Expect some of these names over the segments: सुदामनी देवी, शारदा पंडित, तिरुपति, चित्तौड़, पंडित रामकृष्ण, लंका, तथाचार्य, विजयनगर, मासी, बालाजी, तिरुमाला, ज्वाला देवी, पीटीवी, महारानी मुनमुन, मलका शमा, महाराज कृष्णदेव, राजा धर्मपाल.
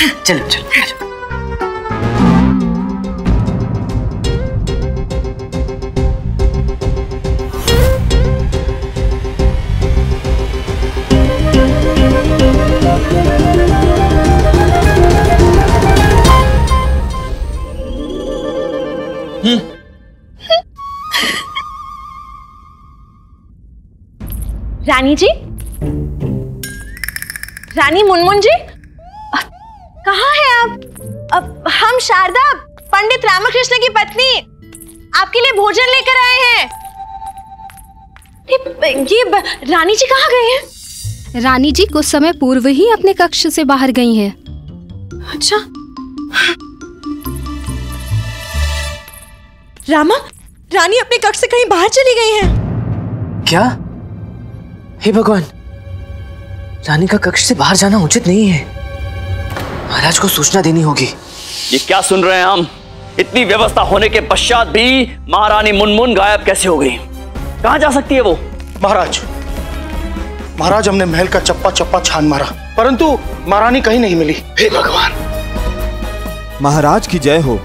चलो चलो। रानी जी, रानी मुनमुन जी, कहाँ है आप? हम शारदा, पंडित रामकृष्ण की पत्नी, आपके लिए भोजन लेकर आए हैं। ये रानी जी कहाँ गए हैं? रानी जी कुछ समय पूर्व ही अपने कक्ष से बाहर गई हैं। अच्छा रामा, रानी अपने कक्ष से कहीं बाहर चली गई हैं। क्या? हे भगवान, रानी का कक्ष से बाहर जाना उचित नहीं है। महाराज को सूचना देनी होगी। ये क्या सुन रहे हैं हम? इतनी व्यवस्था होने के पश्चात भी महारानी मुनमुन गायब कैसे हो गई? कहाँ जा सकती है वो? महाराज, महाराज हमने महल का चप्पा चप्पा छान मारा, परंतु महारानी कहीं नहीं मिली। हे भगवान। महाराज की जय हो।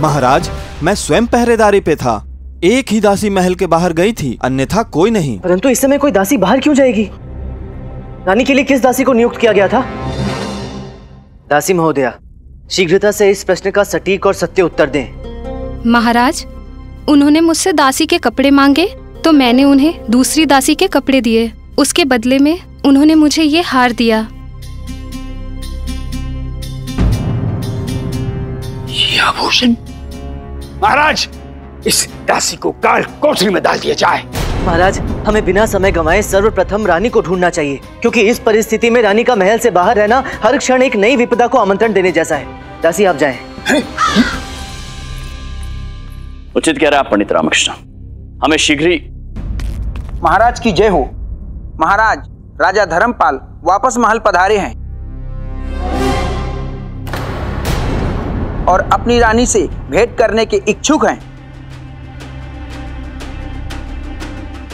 महाराज, मैं स्वयं पहरेदारी पे था। एक ही दासी महल के बाहर गई थी, अन्यथा कोई नहीं। परंतु इस समय कोई दासी बाहर क्यों जाएगी? रानी के लिए किस दासी को नियुक्त किया गया था? दासी महोदया, शीघ्रता से इस प्रश्न का सटीक और सत्य उत्तर दें। महाराज, उन्होंने मुझसे दासी के कपड़े मांगे तो मैंने उन्हें दूसरी दासी के कपड़े दिए। उसके बदले में उन्होंने मुझे ये हार दिया। ये आभूषण? महाराज, इस दासी को काल कोठरी में डाल दिया जाए। महाराज, हमें बिना समय गंवाए सर्वप्रथम रानी को ढूंढना चाहिए, क्योंकि इस परिस्थिति में रानी का महल से बाहर रहना हर क्षण एक नई विपदा को आमंत्रण देने जैसा है। दासी आप जाएं। उचित कह रहे आप पंडित रामकृष्ण, हमें शीघ्र ही। महाराज की जय हो। महाराज, राजा धर्मपाल वापस महल पधारे हैं और अपनी रानी से भेंट करने के इच्छुक हैं।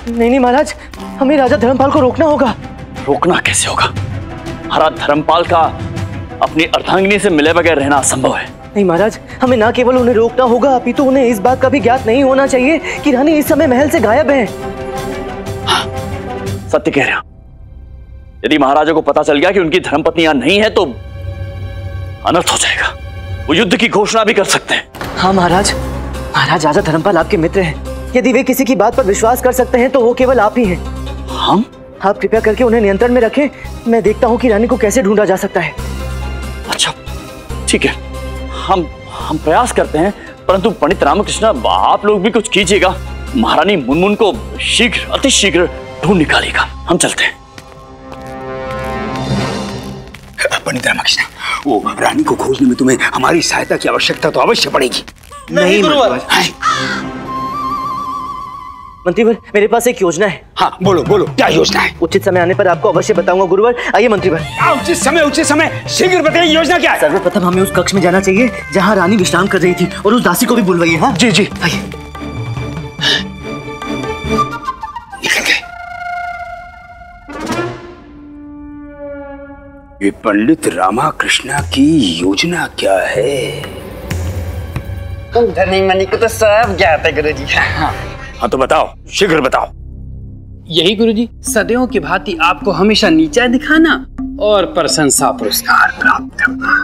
नहीं नहीं महाराज, हमें राजा धर्मपाल को रोकना होगा। रोकना कैसे होगा? महाराज धर्मपाल का अपनी अर्धांगिनी से मिले बगैर रहना असंभव है। नहीं महाराज, हमें ना केवल उन्हें रोकना होगा, अपितु उन्हें इस बात का भी ज्ञात नहीं होना चाहिए कि रानी इस समय महल से गायब है। हाँ, सत्य कह रहे हो। यदि महाराजा को पता चल गया कि उनकी धर्मपत्नी यहाँ नहीं है तो अनर्थ हो जाएगा। वो युद्ध की घोषणा भी कर सकते हैं। हाँ महाराज, महाराज राजा धर्मपाल आपके मित्र हैं। यदि वे किसी की बात पर विश्वास कर सकते हैं तो वो केवल आप ही हैं। हम? आप कृपया करके उन्हें नियंत्रण में रखें। मैं देखता हूँ कि रानी को कैसे ढूंढा जा सकता है। अच्छा ठीक है, हम प्रयास करते हैं, परंतु पंडित रामकृष्ण आप लोग भी कुछ कीजिएगा। महारानी मुनमुन को शीघ्र अति शीघ्र ढूंढ निकालेगा। हम चलते हैं। पंडित रामकृष्ण, वो रानी को खोजने में तुम्हें हमारी सहायता की आवश्यकता तो अवश्य पड़ेगी। नहीं मंत्रीवर, मेरे पास एक योजना है। हाँ बोलो बोलो, क्या योजना है? उचित समय आने पर आपको अवश्य बताऊंगा गुरुवर। आइए मंत्रीवर। उचित समय शीघ्र बताइए, योजना क्या है? सर्वप्रथम हमें उस कक्ष में जाना चाहिए जहाँ रानी विश्राम कर रही थी, और उस दासी को भी बुलवाइए। हाँ जी जी, आइए। निकल गए। ये पंडित रामकृष्ण की योजना क्या है? धनी मनी को तो सब ज्ञात है गुरु जी। हाँ तो बताओ, शीघ्र बताओ। यही गुरुजी, सदैव की भांति आपको हमेशा नीचा दिखाना और प्रशंसा पुरस्कार प्राप्त करना।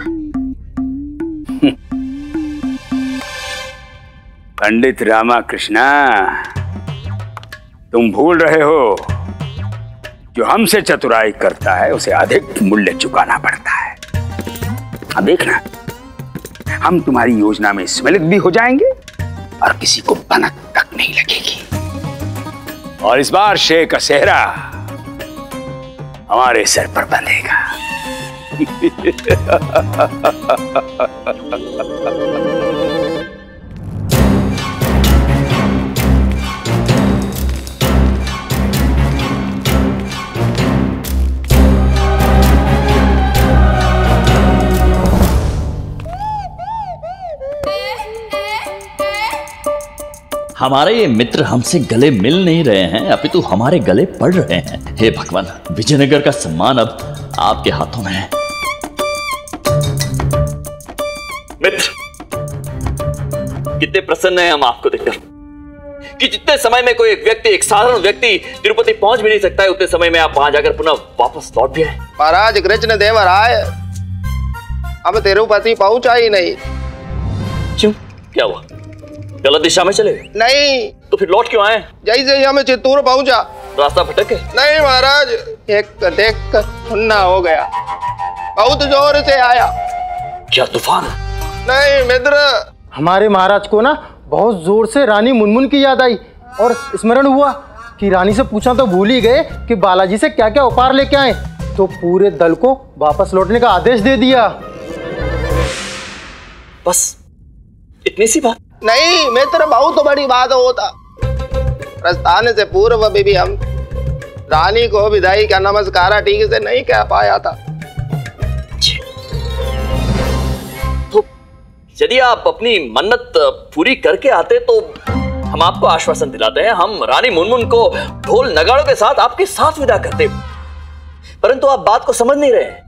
पंडित रामकृष्ण, तुम भूल रहे हो, जो हमसे चतुराई करता है उसे अधिक मूल्य चुकाना पड़ता है। अब देखना, हम तुम्हारी योजना में सम्मिलित भी हो जाएंगे और किसी को भनक तक नहीं लगेगी, और इस बार शेर का सेहरा हमारे सर पर बंधेगा। हमारे ये मित्र हमसे गले मिल नहीं रहे हैं, अपितु हमारे गले पड़ रहे हैं। हे भगवान, विजयनगर का सम्मान अब आपके हाथों में है। मित्र, कितने प्रसन्न हैं हम आपको देखकर कि जितने समय में कोई एक व्यक्ति, एक साधारण व्यक्ति तिरुपति पहुंच भी नहीं सकता है, उतने समय में आप वहां जाकर पुनः वापस लौट भी आए। महाराज कृष्णदेव आए, अब तिरुपति पहुंचा ही नहीं। क्यों, क्या हुआ? गलत दिशा में चले गए? नहीं। तो फिर लौट क्यों आए? जैसे ही हमें चित्तूर पहुंचा, रास्ता भटक गए? नहीं महाराज, एक देख सुनना हो गया, बहुत जोर से आया। क्या तूफान? नहीं मित्र, हमारे महाराज को ना बहुत जोर से रानी मुनमुन की याद आई और स्मरण हुआ कि रानी से पूछा तो भूल ही गए कि बालाजी से क्या क्या उपहार लेके आए, तो पूरे दल को वापस लौटने का आदेश दे दिया। बस इतनी सी बात? नहीं मित्र, बहुत बड़ी बात होता। प्रस्थान से पूर्व भी हम रानी को विदाई का नमस्कार ठीक से नहीं कह पाया था। तो यदि आप अपनी मन्नत पूरी करके आते तो हम आपको आश्वासन दिलाते हैं, हम रानी मुनमुन को ढोल नगाड़ों के साथ आपके साथ विदा करते, परंतु आप बात को समझ नहीं रहे।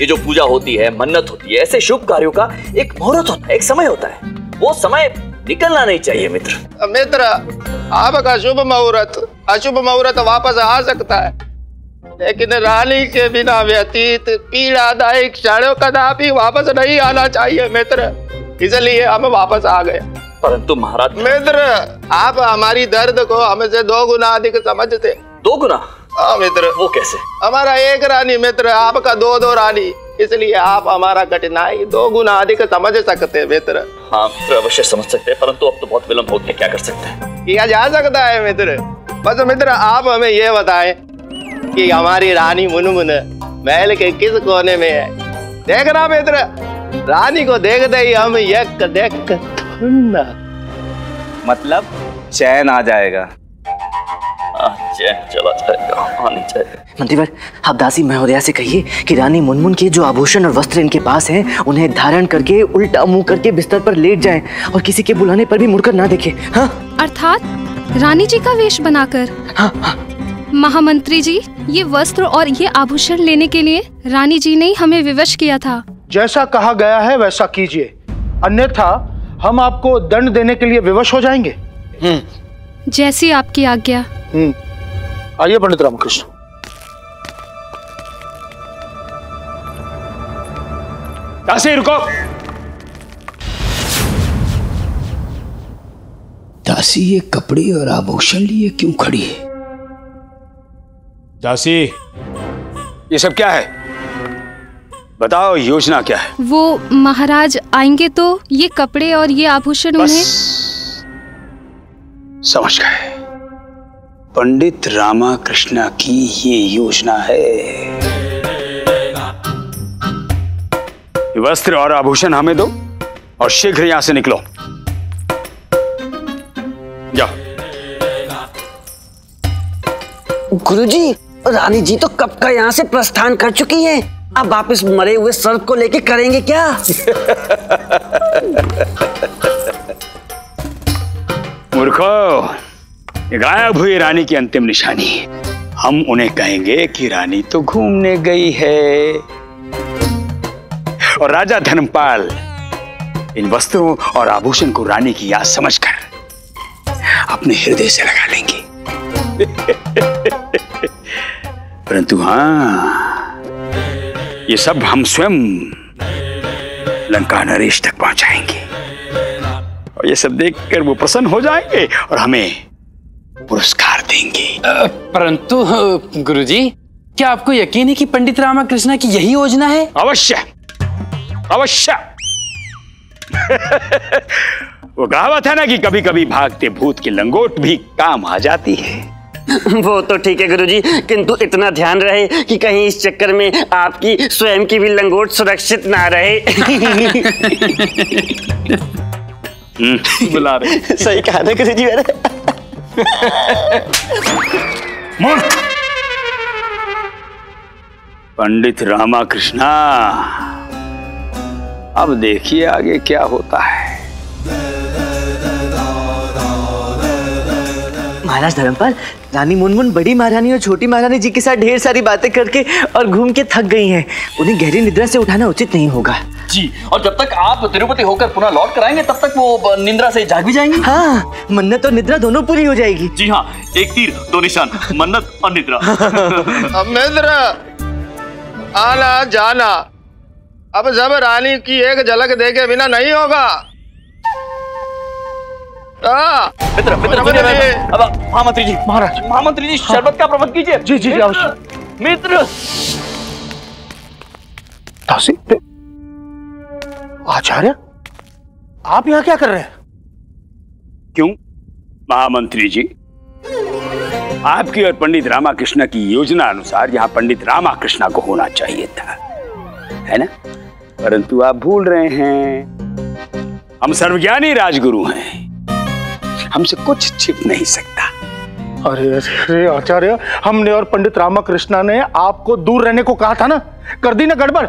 ये जो पूजा होती है, मन्नत होती है, ऐसे शुभ कार्यों का एक मुहूर्त होता है, एक समय होता है, वो समय निकलना नहीं चाहिए। मित्र मित्र, आपका शुभ मुहूर्त, अशुभ मुहूर्त वापस आ सकता है, लेकिन रानी के बिना व्यतीत पीड़ादायक क्षणों कदापि वापस नहीं आना चाहिए मित्र, इसलिए हम वापस आ गए। परंतु महाराज मित्र, आप हमारी दर्द को हमसे 2 गुना अधिक समझते। 2 गुना? हाँ मित्र। वो कैसे? हमारा 1 रानी मित्र, आपका 2-2 रानी, इसलिए आप हमारा कठिनाई 2 गुना अधिक समझ सकते मित्र। हाँ मित्र, अवश्य समझ सकते हैं, परंतु अब तो बहुत विलम्ब हो गया, क्या कर सकते हैं? किया जा सकता है मित्र। बस मित्र, आप हमें ये बताएं कि हमारी रानी मुनमुन महल के किस कोने में है? देखना मित्र, रानी को देखते ही हम यक देख ना, मतलब चैन आ जाएगा। चला जाएगा। मंत्रीवर, आप दासी महोदया से कहिए कि रानी मुनमुन के जो आभूषण और वस्त्र इनके पास हैं, उन्हें धारण करके उल्टा मुंह करके बिस्तर पर लेट जाएं और किसी के बुलाने पर भी मुड़कर ना देखें। हाँ? अर्थात रानी जी का वेश बनाकर? हाँ, हाँ। महामंत्री जी, ये वस्त्र और ये आभूषण लेने के लिए रानी जी ने हमें विवश किया था। जैसा कहा गया है वैसा कीजिए, अन्यथा हम आपको दंड देने के लिए विवश हो जाएंगे। जैसी आपकी आज्ञा। आइए पंडित रामकृष्ण। दासी रुको। दासी ये कपड़े और आभूषण लिए क्यों खड़ी है? दासी, ये सब क्या है? बताओ, योजना क्या है? वो महाराज आएंगे तो ये कपड़े और ये आभूषण उन्हें। समझ गए, पंडित रामकृष्ण की ये योजना है। वस्त्र और आभूषण हमें दो और शीघ्र यहां से निकलो। जाओ। गुरुजी, रानी जी तो कब का यहां से प्रस्थान कर चुकी हैं। अब आप इस मरे हुए सर्प को लेके करेंगे क्या? मूर्खों, गायब हुई रानी की अंतिम निशानी। हम उन्हें कहेंगे कि रानी तो घूमने गई है और राजा धर्मपाल इन वस्त्रों और आभूषण को रानी की याद समझकर अपने हृदय से लगा लेंगे। परंतु हाँ, ये सब हम स्वयं लंका नरेश तक पहुंचाएंगे और ये सब देखकर वो प्रसन्न हो जाएंगे और हमें पुरस्कार देंगे। परंतु गुरुजी, क्या आपको यकीन है कि पंडित रामकृष्ण की यही योजना है? अवश्य अवश्य। वो कहावत है ना कि कभी कभी भागते भूत की लंगोट भी काम आ जाती है। वो तो ठीक है गुरुजी, किंतु इतना ध्यान रहे कि कहीं इस चक्कर में आपकी स्वयं की भी लंगोट सुरक्षित ना रहे। बुला रहे। सही कहा ना गुरुजी मेरे। पंडित रामकृष्णा, अब देखिए आगे क्या होता है। महाराज धर्मपाल, रानी मुनमुन बड़ी महारानी और छोटी महारानी जी के साथ ढेर सारी बातें करके और घूम के थक गई हैं। उन्हें गहरी निद्रा से उठाना उचित नहीं होगा। जी, और जब तक आप तिरुपति होकर पुनः लौट कर आएंगे तब तक वो निंद्रा से जाग भी जाएंगे। हाँ, मन्नत और निद्रा दोनों पूरी हो जाएगी। जी हाँ, एक तीर दो निशान, मन्नत और निद्रा। अब निद्रा, आना जाना अब जब रानी की एक झलक देखे बिना नहीं होगा। मित्र, मित्र, अब महामंत्री जी, महाराज महामंत्री जी शरबत का प्रबंध कीजिए। जी जी अवश्य। मित्र तासी, आचार्य आप यहाँ क्या कर रहे हैं? क्यों महामंत्री जी, आपकी और पंडित रामकृष्ण की योजना अनुसार यहाँ पंडित रामकृष्ण को होना चाहिए था, है ना? परंतु आप भूल रहे हैं, हम सर्वज्ञानी राजगुरु हैं, हमसे कुछ छिप नहीं सकता। अरे अरे आचार्य, हमने और पंडित रामकृष्ण ने आपको दूर रहने को कहा था ना, कर दी ना गड़बड़।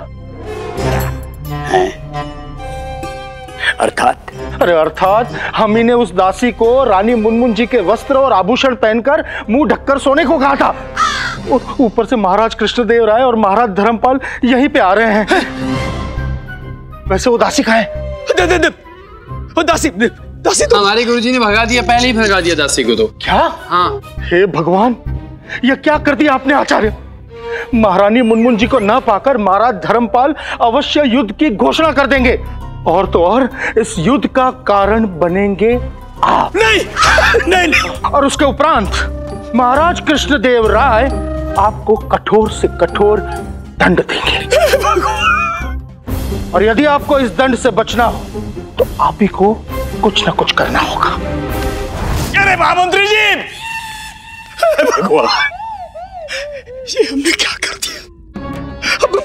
अर्थात? अरे अर्थात हम ही ने उस दासी को रानी मुनमुन जी के वस्त्र और आभूषण पहनकर मुंह ढककर सोने को कहा था, और ऊपर से महाराज कृष्णदेव राय और महाराज धर्मपाल यहीं पे आ रहे हैं। वैसे वो दासी कहाँ है? वो दासी तो हमारे गुरुजी ने भगा दिया, पहले ही भगा दिया दासी को। तो क्या? हाँ। हे भगवान, ये क्या कर दिया आपने आचार्य? महारानी मुनमुन जी को न पाकर महाराज धर्मपाल अवश्य युद्ध की घोषणा कर देंगे, और तो और इस युद्ध का कारण बनेंगे आप। नहीं नहीं, नहीं। और उसके उपरांत महाराज कृष्णदेव राय आपको कठोर से कठोर दंड देंगे, और यदि आपको इस दंड से बचना हो तो आप ही को कुछ ना कुछ करना होगा। अरे महामंत्री जी, भगवान, ये हमने क्या कर दिया? अब हम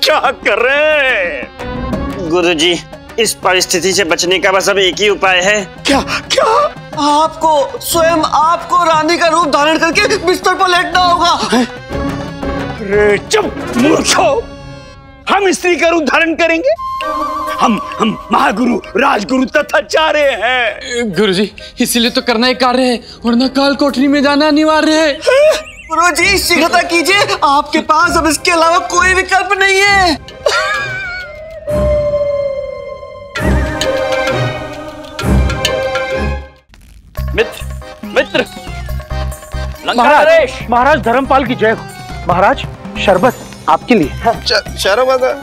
क्या करें? गुरुजी, इस परिस्थिति से बचने का बस अब एक ही उपाय है। क्या? आपको स्वयं आपको रानी का रूप धारण करके बिस्तर पर लेटना होगा। अरे चुप मूर्खो, हम स्त्री का रूप धारण करेंगे? हम महागुरु राजगुरु तथाचार्य हैं। गुरुजी, इसीलिए तो करना ही कार्य है, वरना काल कोठरी में जाना अनिवार्य है। गुरुजी शीघ्रता कीजिए, आपके पास अब इसके अलावा कोई विकल्प नहीं है। मित्र महाराज धर्मपाल की जय हो। महाराज शरबत आपके लिए। हाँ।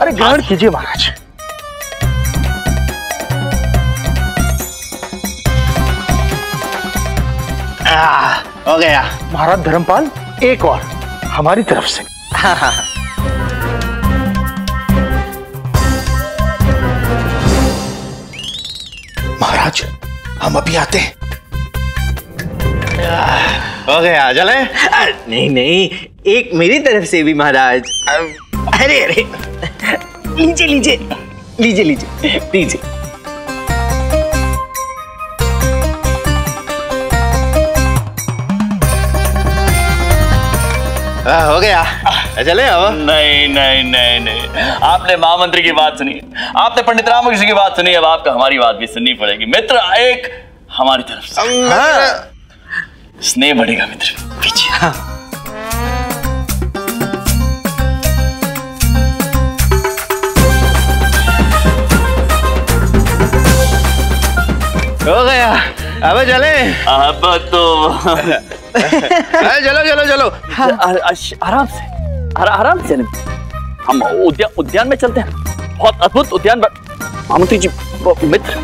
अरे ग्रहण कीजिए महाराज। हो गया। महाराज धर्मपाल, एक और हमारी तरफ से। हाँ। महाराज हम अभी आते हैं। हो गया, चले। नहीं, एक मेरी तरफ से भी महाराज। अरे लीजिए। हो गया, चले। अब नहीं, आपने महामंत्री की बात सुनी, आपने पंडित रामकृष्ण की बात सुनी, अब आपका हमारी बात भी सुननी पड़ेगी। मित्र, एक हमारी तरफ से। हाँ। स्नेह बढ़ेगा मित्र, पीछे। हाँ। हो गया, अब चले। अब तो चलो। आराम से हम उद्यान में चलते हैं। बहुत अद्भुत उद्यान। महामंत्री जी, मित्र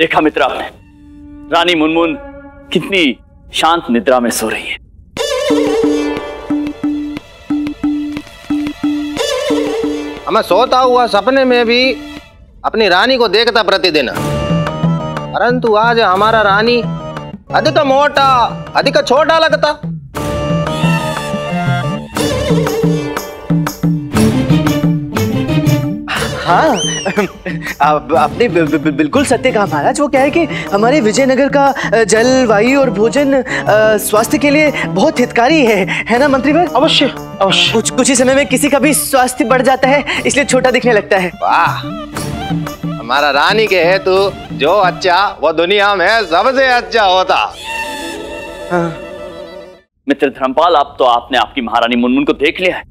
देखा मित्र आपने, रानी मुनमुन कितनी शांत निद्रा में सो रही है। हमें सोता हुआ सपने में भी अपनी रानी को देखता प्रतिदिन, परंतु आज हमारा रानी अधिक मोटा अधिक छोटा लगता। हाँ, आपने बिल्कुल सत्य कहा महाराज। वो क्या है कि हमारे विजयनगर का जल, वायु और भोजन स्वास्थ्य के लिए बहुत हितकारी है ना मंत्री भाई? अवश्य अवश्य। कुछ ही समय में किसी का भी स्वास्थ्य बढ़ जाता है, इसलिए छोटा दिखने लगता है। वाह, हमारा रानी के है तो जो अच्छा वो दुनिया में सबसे अच्छा होता। हाँ। मित्र धर्मपाल, आप तो आपकी महारानी मुनमुन को देख लिया है।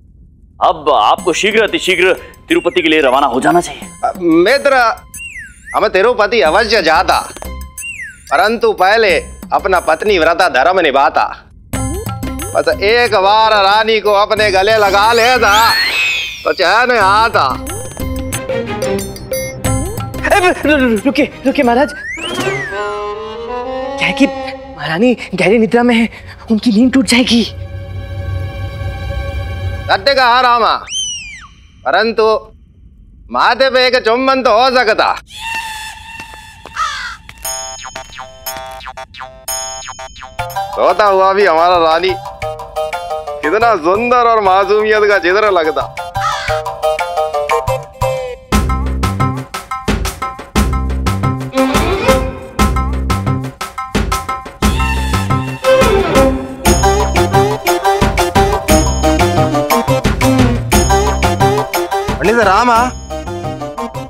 अब आपको शीघ्र अतिशीघ्र तिरुपति के लिए रवाना हो जाना चाहिए। मित्र, हमें तिरुपति अवश्य जाता, परंतु पहले अपना पत्नी व्रता धर्म निभाता। बस एक बार रानी को अपने गले लगा लेता तो चैन आता। रुकिए रुकिए महाराज, क्या है कि महारानी गहरी निद्रा में है, उनकी नींद टूट जाएगी। सत्य कहा रामा, परंतु माथे पे एक चुम्बन तो हो सकता। सोता हुआ भी हमारा रानी कितना सुंदर और मासूमियत का चित्र लगता। रामा,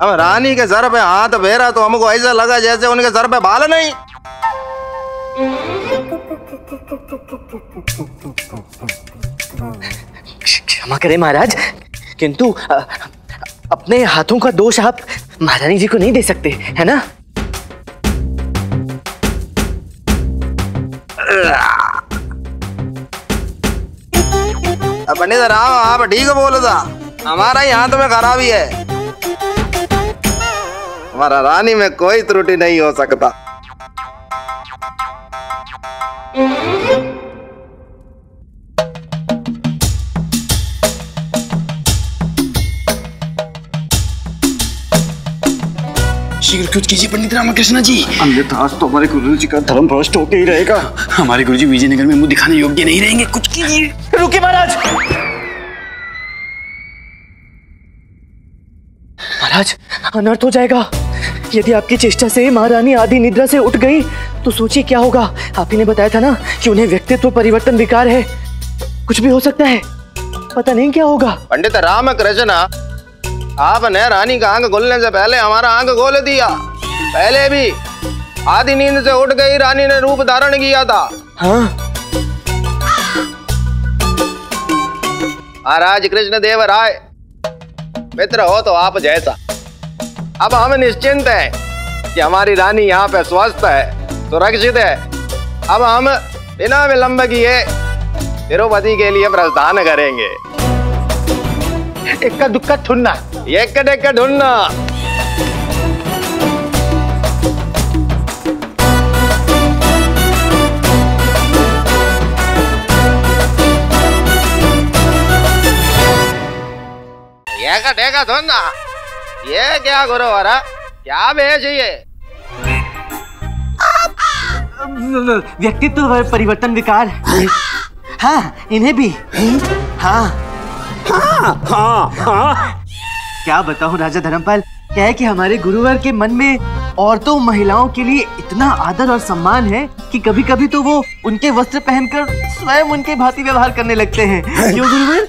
हम रानी के सर पे हाथ फेरा तो हमको ऐसा लगा जैसे उनके सर पे बाल नहीं। क्षमा करें महाराज, किंतु अपने हाथों का दोष आप महारानी जी को नहीं दे सकते, है ना? पंडित राम, आप ठीक बोलता, हमारा यहाँ तो में खराबी है। हमारा रानी में कोई त्रुटि नहीं हो सकता। शीघ्र कुछ कीजिए पंडित रामकृष्ण जी। आज तो हमारे गुरु जी का धर्म भ्रष्ट होते ही रहेगा। हमारे गुरु जी विजयनगर में मुंह दिखाने योग्य नहीं रहेंगे। कुछ कीजिए। रुके महाराज, अनर्थ हो जाएगा। यदि आपकी चेष्टा से महारानी आधी निद्रा से उठ गई तो सोचिए क्या होगा। आप ही ने बताया था ना कि उन्हें व्यक्तित्व परिवर्तन विकार है, कुछ भी हो सकता है, पता नहीं क्या होगा। पंडित रामकृष्ण, आपने रानी का आंख खोलने से पहले हमारा आंख खोल दिया। पहले भी आधी नींद से उठ गई रानी ने रूप धारण किया था। हाँ, महाराज कृष्णदेव राय मित्र हो तो आप जैसा। अब हम निश्चिंत हैं कि हमारी रानी यहाँ पे स्वस्थ है, सुरक्षित है। अब हम बिना विलंब किए तिरुपति के लिए प्रस्थान करेंगे। इक्का दुक्का ठुन्ना, इक्का दुक्का ठुन्ना। देखा देखा धुन्ना, ये क्या गुरु वारा, क्या भेज ये? व्यक्तित्व परिवर्तन विकार। हाँ, इन्हें भी। हाँ हाँ हाँ हाँ। क्या बताऊं राजा धर्मपाल, क्या है कि हमारे गुरुवर के मन में औरतों महिलाओं के लिए इतना आदर और सम्मान है कि कभी कभी तो वो उनके वस्त्र पहनकर स्वयं उनके भांति व्यवहार करने लगते हैं। क्यों गुरुवर?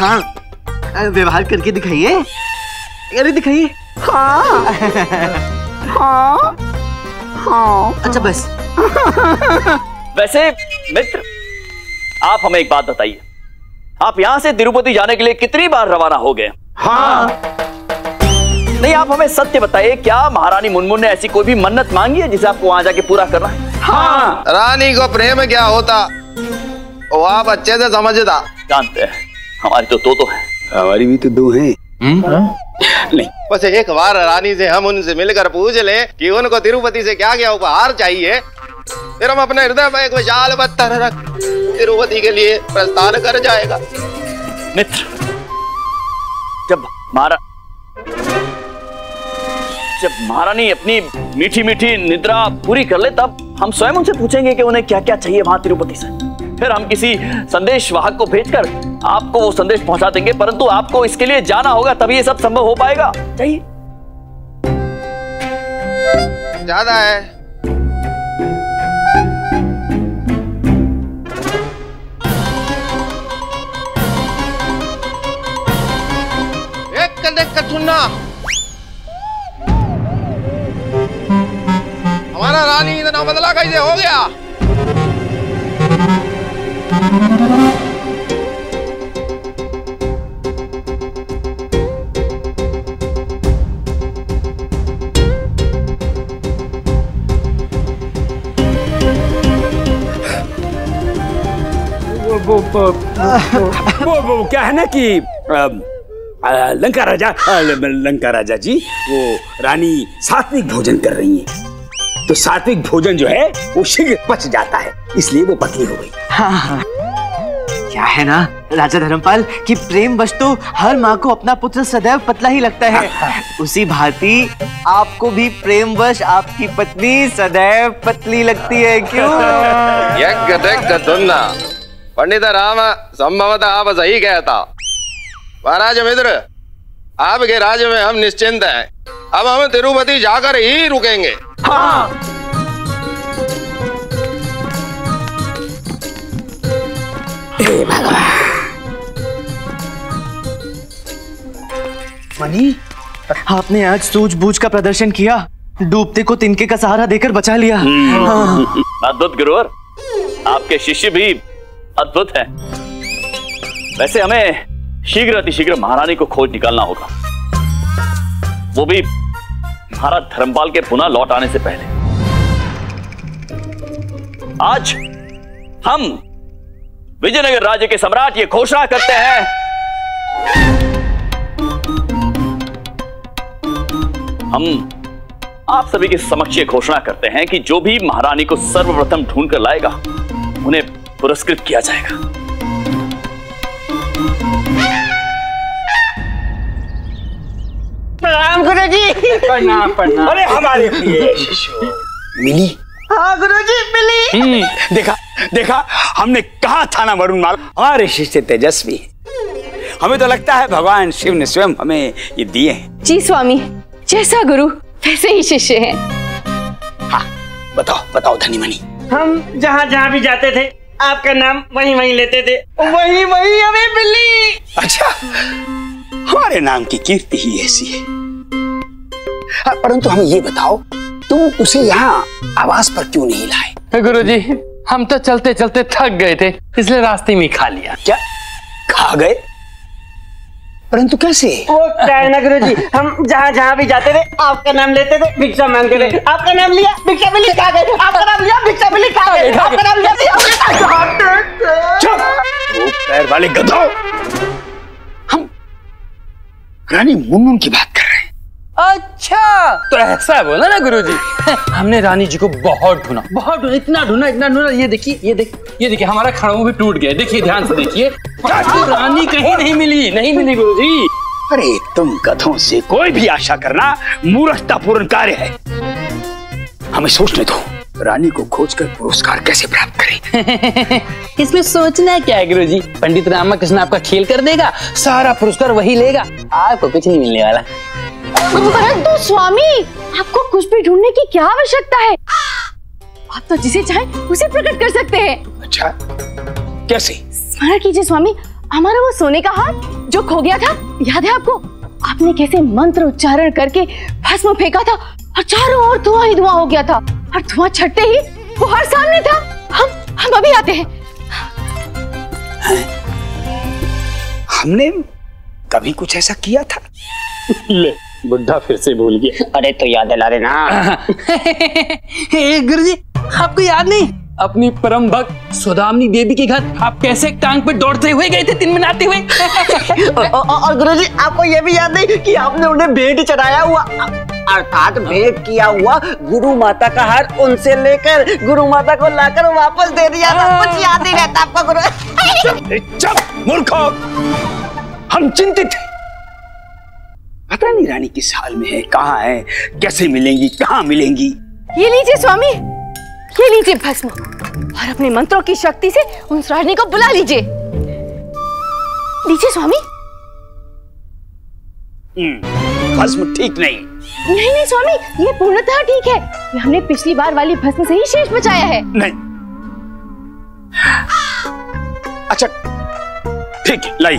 हाँ, व्यवहार करके दिखाइए। अरे दिखाइए। हाँ हाँ हाँ। अच्छा बस। वैसे मित्र, आप हमें एक बात बताइए, आप यहाँ से तिरुपति जाने के लिए कितनी बार रवाना हो गए? हाँ। नहीं, आप हमें सत्य बताइए, क्या महारानी मुनमुन ने ऐसी कोई भी मन्नत मांगी है जिसे आपको वहाँ जाके पूरा करना है? हाँ। रानी को प्रेम क्या होता वो आप अच्छे से समझता। जानते हैं, हमारी तो है। हमारी भी तो दो हैं। नहीं, बस एक बार रानी से हम उनसे मिलकर पूछ ले कि उनको तिरुपति से क्या क्या उपहार चाहिए, फिर हम अपने हृदय में एक विशाल पत्थर रख तिरुपति के लिए प्रस्थान कर जाएगा। मित्र, जब महारानी अपनी मीठी मीठी निद्रा पूरी कर ले तब हम स्वयं उनसे पूछेंगे कि उन्हें क्या क्या चाहिए वहाँ तिरुपति से। फिर हम किसी संदेश वाहक को भेजकर आपको वो संदेश पहुंचा देंगे, परंतु आपको इसके लिए जाना होगा, तभी ये सब संभव हो पाएगा। चाहिए ज्यादा है। एक कनेक्ट सुनना, हमारा रानी इतना बदला कैसे हो गया? वो क्या है ना कि लंका राजा जी वो रानी सात्विक भोजन कर रही है, तो सात्विक भोजन जो है वो शीघ्र पच जाता है, इसलिए वो पतली हो गई। हाँ। क्या है ना राजा धर्मपाल कि प्रेम वश तो हर माँ को अपना पुत्र सदैव पतला ही लगता है। हाँ। उसी भांति आपको भी प्रेम वश आपकी पत्नी सदैव पतली लगती है, क्यों? पंडित राम संभवतः आप सही कहता। महाराज मित्र, आपके राज्य में हम निश्चिंत हैं, अब हम तिरुपति जाकर ही रुकेंगे। हाँ। हे भगवान। मनी, आपने आज सूझबूझ का प्रदर्शन किया, डूबते को तिनके का सहारा देकर बचा लिया। हाँ। अद्भुत गुरुवर, आपके शिष्य भी अद्भुत हैं। वैसे हमें शीघ्र अतिशीघ्र महारानी को खोज निकालना होगा, वो भी महाराज धर्मपाल के पुनः लौट आने से पहले। आज हम विजयनगर राज्य के सम्राट ये घोषणा करते हैं, हम आप सभी के समक्ष घोषणा करते हैं कि जो भी महारानी को सर्वप्रथम ढूंढ कर लाएगा उन्हें पुरस्कृत किया जाएगा। प्रणाम गुरु जी। प्रणाम प्रणाम। अरे हमारे प्रिय शिशु मिली? हाँ गुरु जी मिली। देखा देखा, हमने कहा था ना वरुण माल हमारे शिष्य तेजस्वी, हमें तो लगता है भगवान शिव ने स्वयं हमें ये दिए हैं। जी स्वामी, जैसा गुरु वैसे ही शिष्य हैं। हाँ बताओ बताओ धनी मनी। हम जहाँ जहाँ भी जाते थे आपका नाम वहीं वहीं लेते थे, वहीं वहीं हमें मिली। अच्छा, हमारे नाम की कीर्ति ही ऐसी है। परंतु हमें ये बताओ, तुम उसे यहाँ आवास पर क्यों नहीं लाए? गुरुजी, हम तो चलते चलते थक गए थे, इसलिए रास्ते में खा लिया। क्या खा गए? परंतु कैसे? वो क्या है ना गुरुजी, हम जहाँ जहाँ भी जाते थे आपका नाम लेते थे, भिक्षा मांगते थे। आपका नाम लिया, भिक्षा मिली, खा गए। आपका नाम लिया, भिक्षा मिली, खा गए। आपका नाम लिया। चुप, वो पैर वाले गधों, हम रानी मुनमुन की बात कर रहे हैं। अच्छा तो ऐसा बोला ना गुरुजी। हमने रानी जी को बहुत ढूंढा, इतना ढूंढा। ये देखिए हमारा खड़ाऊ भी टूट गया। देखिए ध्यान से देखिए, रानी कहीं नहीं मिली गुरुजी। अरे तुम गधों से कोई भी आशा करना मूर्खतापूर्ण कार्य है। हमें सोचने दो, रानी को खोजकर पुरस्कार कैसे प्राप्त करें। इसमें सोचना क्या है गुरुजी, पंडित रामकृष्ण आपका खेल कर देगा, सारा पुरस्कार वही लेगा, आपको कुछ नहीं मिलने वाला। परंतु स्वामी, आपको कुछ भी ढूंढने की क्या आवश्यकता है, आप तो जिसे चाहे उसे प्रकट कर सकते हैं। अच्छा कैसे? स्मरण कीजिए स्वामी, हमारा वो सोने का हार जो खो गया था, याद है आपको? आपने कैसे मंत्र उच्चारण करके भस्म फेंका था और चारों ओर धुआं ही धुआं हो गया था, और धुआं छटते ही वो हार सामने था। हम अभी आते हैं। हमने कभी कुछ ऐसा किया था? ले बुढ़ा फिर से भूल गया। अरे तो याद दिला देना। गुरुजी आपको याद नहीं, अपनी परम भक्त सुदामनी देवी के घर आप कैसे टांग पर दौड़ते हुए गए थे, दिन में नहाते हुए। और गुरुजी आपको ये भी याद नहीं कि आपने उन्हें भेंट चढ़ाया हुआ, अर्थात भेंट किया हुआ गुरु माता का हार उनसे लेकर गुरु माता को लाकर वापस दे दिया था। कुछ याद ही रहता आपका गुरु। मूर्खो, हम चिंतित थे, पता नहीं रानी किस हाल में है, कहाँ है, कैसे मिलेंगी, कहाँ मिलेंगी। ये लीजिए स्वामी, ये लीजिए भस्म और अपने मंत्रों की शक्ति से उन रानी को बुला लीजिए। लीजिए स्वामी। भस्म ठीक नहीं। नहीं नहीं स्वामी, ये पूर्णतः ठीक है। ये हमने पिछली बार वाली भस्म से ही शेष बचाया है। नहीं। अच्छा ठीक है, लाई।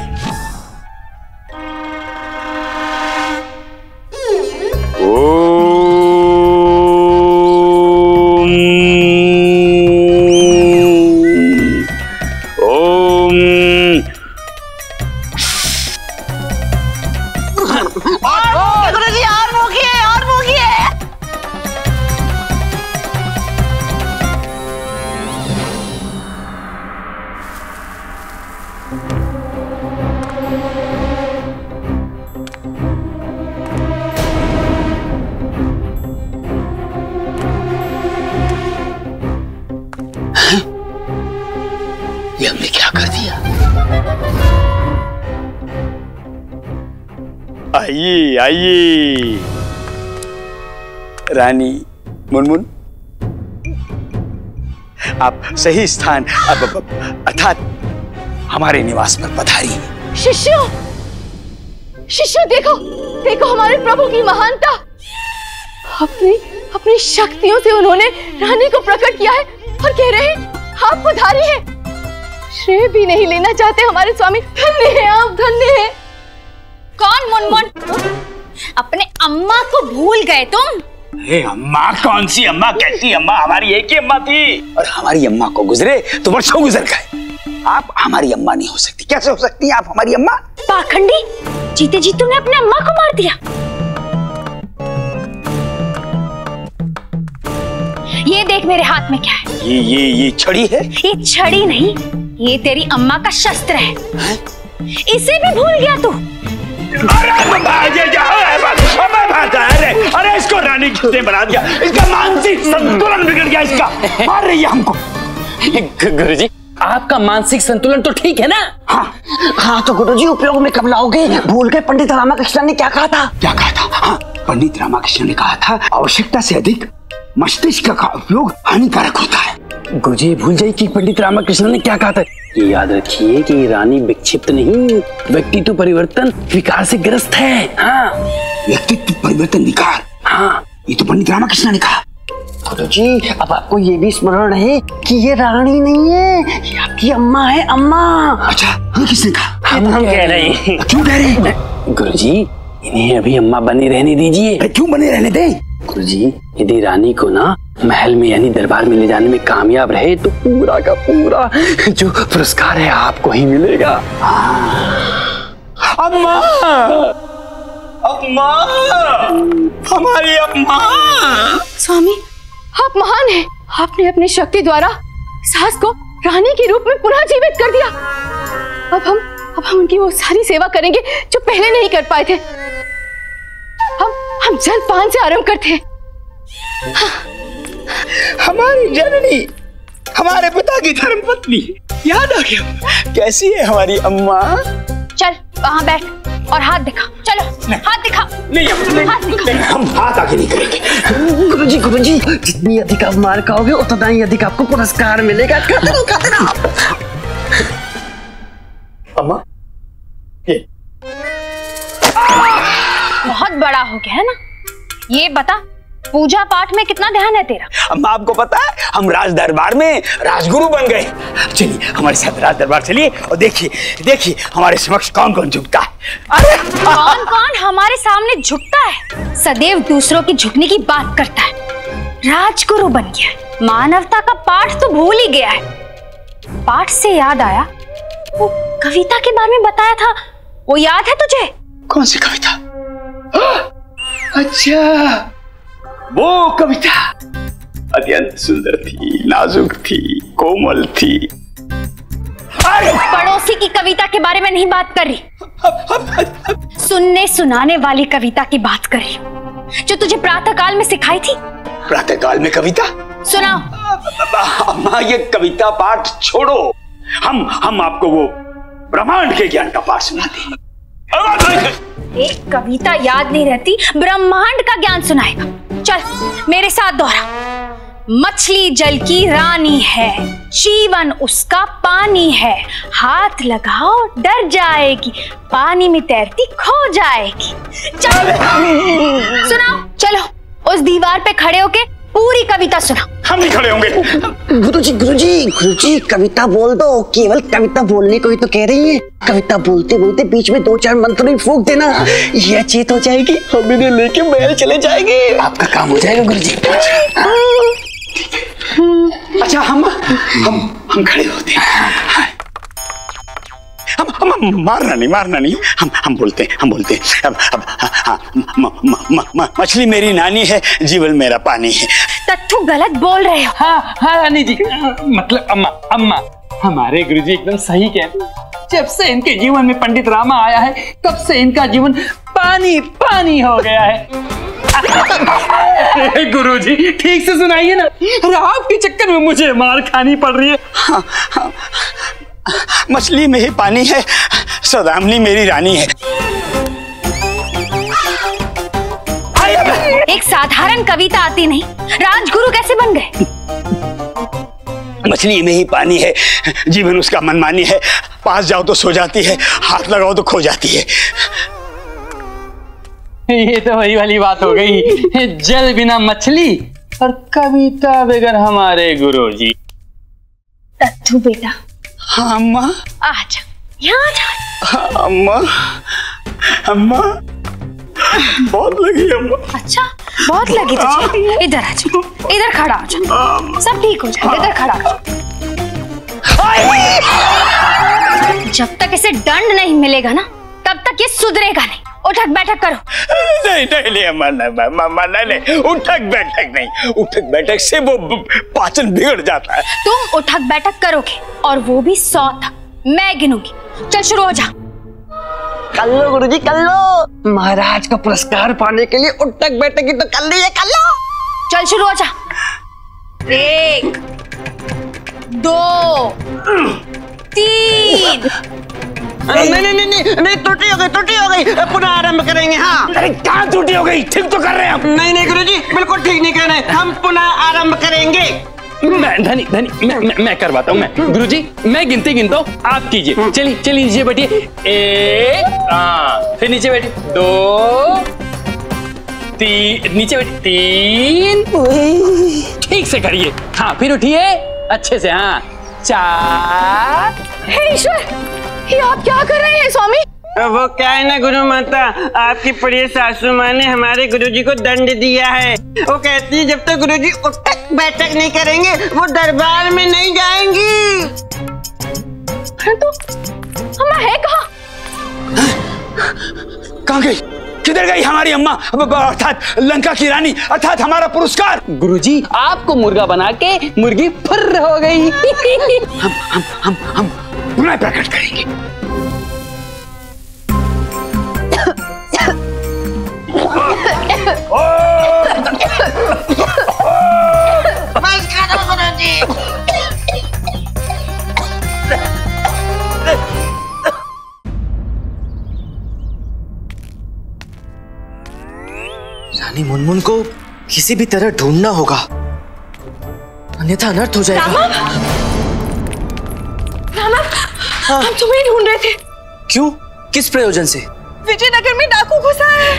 आइए आइए रानी मुनमुन, आप सही स्थान अब अर्थात हमारे निवास पर पधारी। शिष्यों, शिष्यों देखो देखो हमारे प्रभु की महानता। अपनी अपनी शक्तियों से उन्होंने रानी को प्रकट किया है और कह रहे हैं आप पधारी हैं। श्रेय भी नहीं लेना चाहते हमारे स्वामी। धन्य हैं आप, धन्य हैं। कौन मुनमुन? अपने अम्मा को भूल गए तुम? हे अम्मा, कौन सी अम्मा, कैसी अम्मा? हमारी एक ही अम्मा थी और हमारी अम्मा को गुजरे तो वर्षों गुजर गए। आप हमारी अम्मा नहीं हो सकती। कैसे हो सकती हैं आप हमारी अम्मा? पाखंडी, जीते जी तुमने अपने अम्मा को मार दिया। ये देख मेरे हाथ में क्या है। ये छड़ी है। ये छड़ी नहीं, ये तेरी अम्मा का शस्त्र है, है? इसे भी भूल गया तू? अरे अरे इसको रानी किसने बना दिया? इसका मानसिक संतुलन बिगड़ गया। इसका मार रही है हमको। गुरुजी, आपका मानसिक संतुलन तो ठीक है ना? हाँ हाँ, तो गुरुजी उपयोग में कब लाओगे? भूल गए पंडित रामकृष्ण ने क्या कहा था? क्या कहा था? हाँ, पंडित रामकृष्ण ने कहा था आवश्यकता से अधिक मस्तिष्क का उपयोग हानिकारक होता है। गुरुजी भूल जाइए कि पंडित रामकृष्ण ने क्या कहा था। ये याद रखिए कि रानी विक्षिप्त नहीं, व्यक्तित्व परिवर्तन विकार से ग्रस्त है। हाँ, व्यक्तित्व परिवर्तन विकार। हाँ, ये तो पंडित रामकृष्ण ने कहा। गुरुजी अब आपको ये भी स्मरण है कि ये रानी नहीं है, ये आपकी अम्मा है। अम्मा? अच्छा, ये किसने कहा? हम कह रहे हैं। क्यों कह रहे हैं? गुरुजी इन्हें अभी अम्मा बने रहने दीजिए। क्यों बने रहने दे? गुरुजी यदि रानी को ना महल में यानी दरबार में ले जाने में कामयाब रहे तो पूरा का पूरा जो पुरस्कार है आपको ही मिलेगा। अम्मा, अम्मा, हमारी अम्मा। स्वामी आप महान हैं। आपने अपनी शक्ति द्वारा सास को रानी के रूप में पुनः जीवित कर दिया। अब हम उनकी वो सारी सेवा करेंगे जो पहले नहीं कर पाए थे। हम जलपान से आरंभ करते हैं। हाँ। हमारी जननी, हमारे पिता की धर्मपत्नी, याद आ गया। कैसी है हमारी अम्मा? चल वहाँ बैठ और हाथ दिखा। चलो हाथ दिखा। नहीं, हम हाथ आगे नहीं करेंगे। गुरुजी गुरुजी जितनी अधिक आप मार खाओगे उतना ही अधिक आपको पुरस्कार मिलेगा। खाते रहो अम्मा। ये बहुत बड़ा हो गया है ना। ये बता पूजा पाठ में कितना ध्यान है तेरा? अम्मा आपको पता है हम राज दरबार में राजगुरु बन गए। चलिए हमारे साथ राज दरबार चलिए और देखिए देखिए हमारे समक्ष कौन कौन झुकता है। अरे कौन कौन हमारे सामने झुकता है। सदैव दूसरों की झुकने की बात करता है। राजगुरु बन गया, मानवता का पाठ तो भूल ही गया है। पाठ से याद आया, वो कविता के बारे में बताया था, वो याद है तुझे? कौन सी कविता? अच्छा वो कविता अत्यंत सुंदर थी, नाजुक थी, कोमल थी। पड़ोसी की कविता के बारे में नहीं बात कर रही, सुनने सुनाने वाली कविता की बात कर रही जो तुझे प्रातः काल में सिखाई थी। प्रातः काल में कविता सुनाओ। अम्मा ये कविता पाठ छोड़ो, हम आपको वो ब्रह्मांड के ज्ञान का पाठ सुनाते हैं। एक कविता याद नहीं रहती, ब्रह्मांड का ज्ञान सुनाएगा। चल मेरे साथ दोहरा। मछली जल की रानी है, जीवन उसका पानी है। हाथ लगाओ डर जाएगी, पानी में तैरती खो जाएगी। चलो सुनाओ, चलो उस दीवार पे खड़े होके पूरी कविता सुनाओ। हम भी खड़े होंगे। गुरुजी कविता बोल दो, केवल कविता बोलने को ही तो कह रही है। कविता बोलते बोलते बीच में 2-4 मंत्र ही फूंक देना, ये चीत हो जाएगी, हम इन्हें लेके महल चले जाएंगे। आपका काम हो जाएगा गुरुजी। अच्छा हम खड़े होते हैं। हम मारना नहीं, हम बोलते हैं। अब मछली मेरी नानी है, जीवन मेरा पानी है। तत्थू गलत बोल रहे हो। हाँ रानी जी, मतलब अम्मा हमारे गुरुजी एकदम सही कह रहे हैं। जब से इनके जीवन में पंडित रामा आया है, तब से इनका जीवन पानी पानी हो गया है। गुरुजी ठीक से सुनाइए ना, राव के चक्कर में मुझे मार खानी पड़ रही है। हाँ। मछली में ही पानी है, सुदामनी मेरी रानी है। एक साधारण कविता आती नहीं, राजगुरु कैसे बन गए? मछली में ही पानी है, जीवन उसका मनमानी है। पास जाओ तो सो जाती है, हाथ लगाओ तो खो जाती है। ये तो वही वाली बात हो गई, जल बिना मछली और कविता बगैर हमारे गुरुजी। तत्थू बेटा। हाँ अम्मा। आजा, यहाँ आजा। अम्मा बहुत लगी अम्मा। अच्छा बहुत लगी तुझे? इधर आजा, इधर खड़ा आजा, सब ठीक हो जाएगा। इधर खड़ा आजा। जब तक इसे दंड नहीं मिलेगा ना, तब तक ये सुधरेगा नहीं। उठक बैठक करो। नहीं अम्मा, उठक बैठक से वो पाचन बिगड़ जाता है। तुम उठक बैठक करोगे और वो भी 100 तक मैं गिनूंगी। चल शुरू हो जा। कर लो गुरुजी कर लो, महाराज का पुरस्कार पाने के लिए उठक बैठक ही तो कर ली है। कर लो, चल शुरू हो जा। 1 2 3 नहीं, त्रुटि हो गई, पुनः आरंभ करेंगे। हाँ। अरे क्या त्रुटि हो गई, ठीक तो कर रहे हैं हम। नहीं गुरुजी बिल्कुल ठीक नहीं कर रहे, हम पुनः आरंभ करेंगे। मैं करवाता हूँ। मैं गुरुजी मैं गिनता हूँ, आप कीजिए। चलिए नीचे बैठिए। 1 फिर नीचे बैठिए। 2 3 नीचे बैठिए। 3 ठीक से करिए। हाँ फिर उठिए अच्छे से। हाँ 4 ये आप क्या कर रहे हैं स्वामी? वो क्या है ना गुरु माता, आपकी प्रिय सासू माँ ने हमारे गुरुजी को दंड दिया है। वो कहती है जब तक गुरुजी उठक बैठक नहीं करेंगे, वो दरबार में नहीं जाएंगी। तो अम्मा है कहाँ गई? किधर गई हमारी अम्मा, अर्थात लंका की रानी, अर्थात हमारा पुरस्कार? गुरुजी आपको मुर्गा बना के मुर्गी फुर्र हो गई। हम पुनः प्रकट करेंगे। रानी मुनमुन को किसी भी तरह ढूंढना होगा, अन्यथा अनर्थ हो जाएगा। हाँ। हम तुम्हें ढूंढ रहे थे। क्यों, किस प्रयोजन से? विजयनगर में डाकू घुसा है।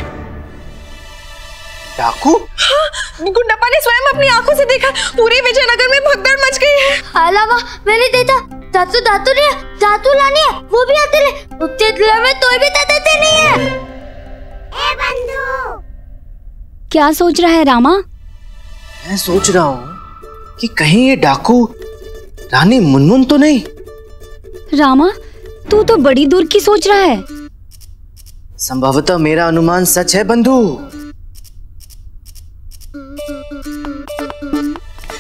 डाकू? हाँ, गुंडप्पा ने स्वयं अपनी आंखों से देखा। पूरे विजयनगर में भगदड़ मच गई है। अलावा मैंने देखा दातू लानी है, वो भी आते रहे। उतने दिलों में तो भी देते नहीं है। ए बंधु, क्या सोच रहा है रामा? मैं सोच रहा हूँ कि कहीं ये डाकू रानी मुनमुन तो नहीं। रामा तू तो बड़ी दूर की सोच रहा है। संभवतः मेरा अनुमान सच है बंधु।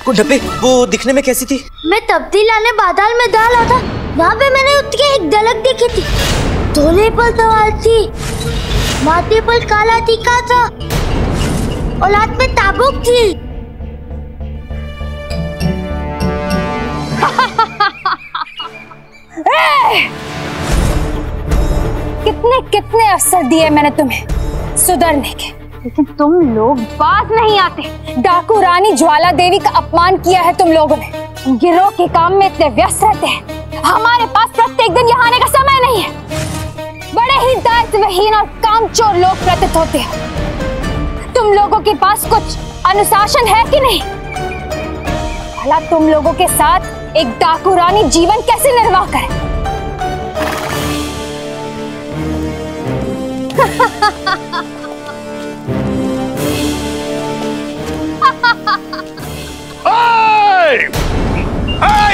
गुंडप्पे वो दिखने में कैसी थी? मैं तब्दील आने बादल में डाल आता, वहाँ पे मैंने उसकी एक झलक देखी थी। धोले पर सवाल थी, माथे पर काला टीका था और हाथ में ताबूक थी। कितने अवसर दिए मैंने तुम्हें सुधरने के, लेकिन तुम लोग बाज नहीं आते। डाकू रानी ज्वाला देवी का अपमान किया है तुम लोगों ने। गिरोह के काम में इतने व्यस्त रहते हैं, हमारे पास प्रत्येक दिन यहाँ आने का समय नहीं है। बड़े ही दायित्वहीन और कामचोर लोग प्रतीत होते हैं। तुम लोगों के पास कुछ अनुशासन है कि नहीं? भला तुम लोगों के साथ एक डाकू रानी जीवन कैसे निर्वाह करे?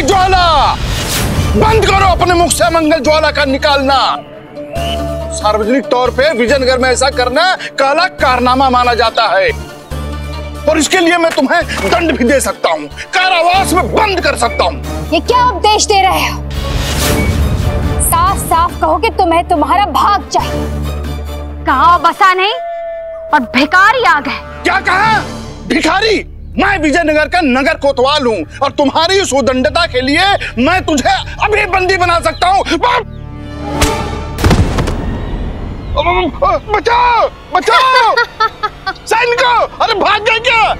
ज्वाला, बंद करो अपने मुख से मंगल ज्वाला का निकालना। सार्वजनिक तौर पे विजयनगर में ऐसा करना काला कारनामा माना जाता है और इसके लिए मैं तुम्हें दंड भी दे सकता हूँ, कारावास में बंद कर सकता हूँ। ये क्या उपदेश दे रहे हो? साफ साफ कहो कि तुम्हें तुम्हारा भाग चाहिए। कहा बसा नहीं और भिखारी आ गए। क्या कहा? भिखारी? मैं विजयनगर का नगर कोतवाल हूँ और तुम्हारी इस उदंडता के लिए मैं तुझे अभी बंदी बना सकता हूँ। बचाओ बचाओ सैनिको, अरे भाग गए क्या?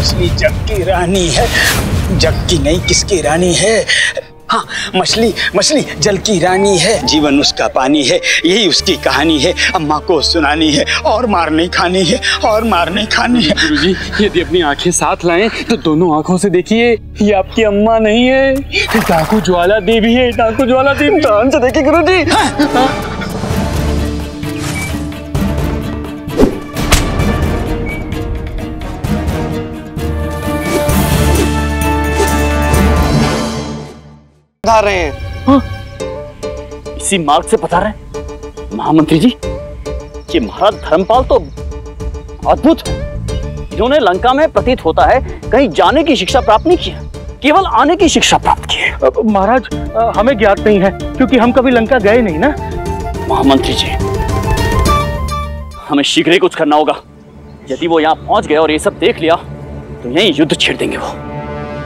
मछली जग की रानी है, जग की नहीं किसकी रानी है? हाँ, मछली मछली जल की रानी है, जीवन उसका पानी है, यही उसकी कहानी है। अम्मा को सुनानी है और मार नहीं खानी है, और मार नहीं खानी है। गुरुजी, यदि अपनी आंखें साथ लाएं तो दोनों आंखों से देखिए, ये आपकी अम्मा नहीं है, डाकू ज्वाला देवी है। डाकू ज्वाला देवी, ध्यान से देखिए गुरु जी। हाँ, हाँ। रहे हैं। हाँ। इसी मार्ग से बता रहे महामंत्री जी, ये महाराज धर्मपाल तो अद्भुत है। इन्होंने लंका में प्रतीत होता है कहीं जाने की शिक्षा प्राप्त नहीं की, केवल आने की शिक्षा प्राप्त की है। महाराज हमें ज्ञात नहीं है क्योंकि हम कभी लंका गए नहीं ना। महामंत्री जी, हमें शीघ्र ही कुछ करना होगा। यदि वो यहाँ पहुंच गए और ये सब देख लिया तो यही युद्ध छेड़ देंगे। वो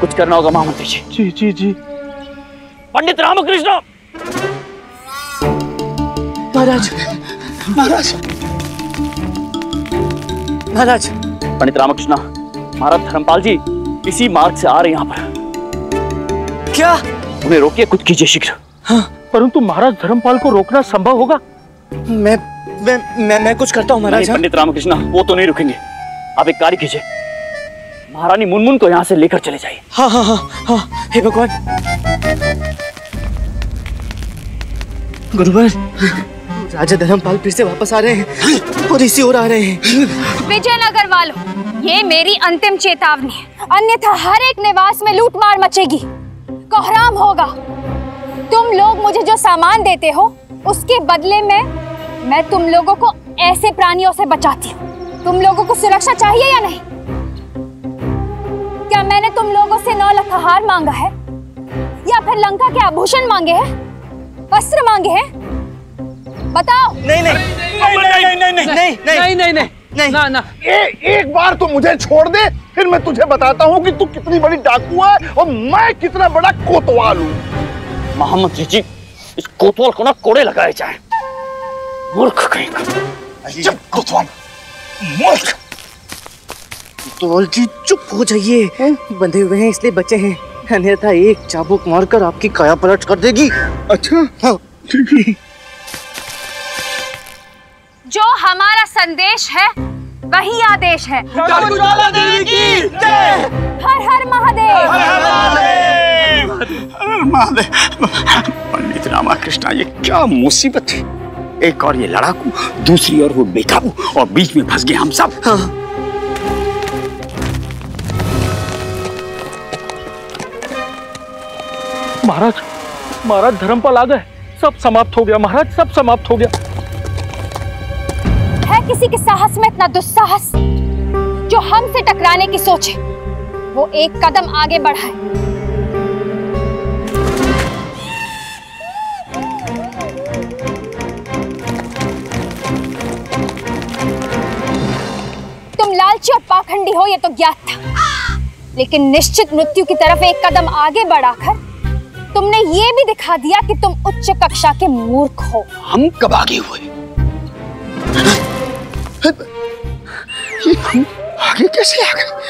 कुछ करना होगा महामंत्री जी। जी जी जी। पंडित रामकृष्ण। महाराज महाराज महाराज। पंडित रामकृष्ण, महाराज धर्मपाल जी इसी मार्ग से आ रहे हैं यहाँ पर। क्या उन्हें रोकिए, कुछ कीजिए शीघ्र। हाँ, परंतु महाराज धर्मपाल को रोकना संभव होगा? मैं कुछ करता हूँ महाराज। पंडित रामकृष्ण, वो तो नहीं रुकेंगे। आप एक कार्य कीजिए, महारानी मुनमुन को यहाँ से लेकर चले जाइए। हाँ हाँ हाँ हाँ। हे भगवान। गुरुवर, राजा धर्मपाल फिर से वापस आ रहे हैं और इसी ओर आ रहे हैं। विजयनगर वालों, ये मेरी अंतिम चेतावनी है, अन्यथा हर एक निवास में लूटमार मचेगी, कोहराम होगा। तुम लोग मुझे जो सामान देते हो उसके बदले में मैं तुम लोगों को ऐसे प्राणियों से बचाती हूँ। तुम लोगों को सुरक्षा चाहिए या नहीं? क्या मैंने तुम लोगों से 9 लाख हार मांगा है या फिर लंका के आभूषण मांगे हैं, वस्त्र मांगे हैं? बताओ। नहीं नहीं नहीं नहीं नहीं नहीं नहीं नहीं नहीं ना ना। एक बार तो मुझे छोड़ दे, फिर मैं तुझे बताता हूँ कि तू कितनी बड़ी डाकू है और मैं कितना बड़ा कोतवाल हूँ। महामंत्री जी, इस कोतवाल को ना कोड़े लगाए जाएं। मूर्ख कहीं का कोतवाल, मूर्ख। कोतवाल जी चुप हो जाइए, बंधे हुए हैं इसलिए बचे हैं, अन्यथा एक चाबुक मारकर आपकी काया पलट कर देगी। अच्छा हाँ। जो हमारा संदेश है वही आदेश है। ज्वाला देवी की जय। हर हर महादेव। पंडित रामकृष्ण, ये क्या मुसीबत है? एक और ये लड़ाकू, दूसरी और वो बेकाबू, और बीच में फंस गए हम सब। हाँ। महाराज, महाराज धर्मपाल आ गए। सब समाप्त हो गया महाराज, सब समाप्त हो गया। है किसी के साहस में इतना दुस्साहस जो हमसे टकराने की सोचे? वो एक कदम आगे बढ़ाए। तुम लालची और पाखंडी हो ये तो ज्ञात था, लेकिन निश्चित मृत्यु की तरफ एक कदम आगे बढ़ाकर तुमने ये भी दिखा दिया कि तुम उच्च कक्षा के मूर्ख हो। हम कब आगे हुए? हम आगे कैसे आ गए?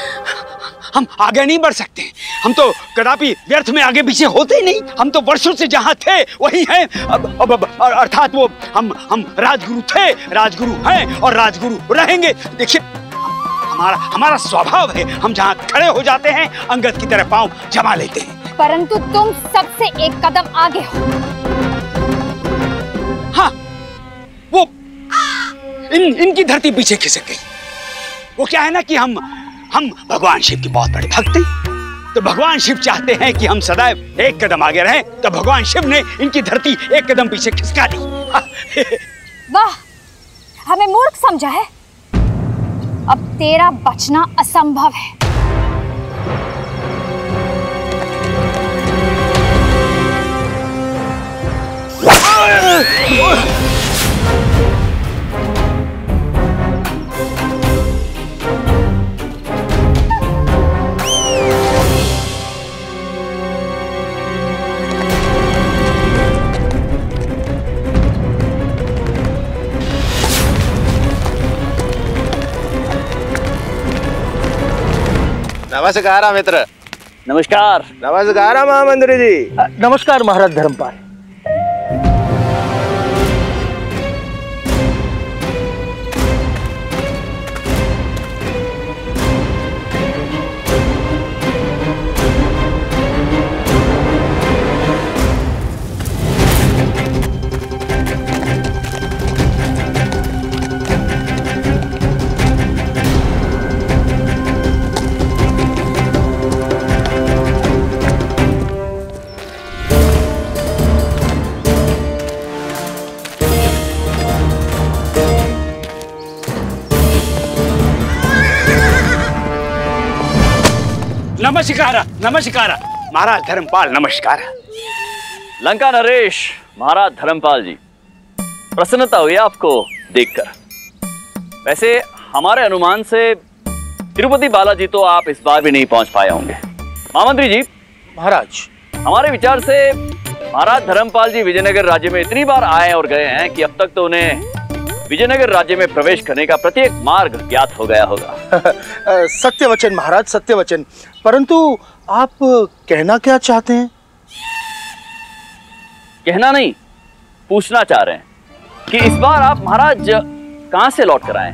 हम आगे नहीं बढ़ सकते। हम तो कदापि व्यर्थ में आगे पीछे होते ही नहीं। हम तो वर्षों से जहाँ थे वही हैं। अब अर्थात वो हम राजगुरु थे, राजगुरु हैं और राजगुरु रहेंगे। देखिए हमारा स्वभाव है, हम जहाँ खड़े हो जाते हैं अंगद की तरह पाँव जमा लेते हैं। परंतु तुम सबसे एक कदम आगे हो। हाँ, वो इनकी धरती पीछे खिसक गई। वो क्या है ना कि हम भगवान शिव के बहुत बड़े भक्त हैं, तो भगवान शिव चाहते हैं कि हम सदैव एक कदम आगे रहें, तो भगवान शिव ने इनकी धरती एक कदम पीछे खिसका दी। वाह, हमें मूर्ख समझा है। अब तेरा बचना असंभव है। नमस्कार मित्र। नमस्कार। नमस्कार महामंत्री जी। नमस्कार महाराज धर्मपाल। नमस्कार। नमस्कार महाराज धर्मपाल। नमस्कार। लंका नरेश महाराज धर्मपाल जी, प्रसन्नता हुई आपको देखकर। वैसे हमारे अनुमान से तिरुपति बालाजी तो आप इस बार भी नहीं पहुंच पाए होंगे। महामंत्री जी, महाराज हमारे विचार से महाराज धर्मपाल जी विजयनगर राज्य में इतनी बार आए और गए हैं कि अब तक तो उन्हें विजयनगर राज्य में प्रवेश करने का प्रत्येक मार्ग ज्ञात हो गया होगा। सत्य वचन महाराज, सत्य वचन। परंतु आप कहना क्या चाहते हैं? कहना नहीं, पूछना चाह रहे हैं कि इस बार आप महाराज कहां से लौट कर आए?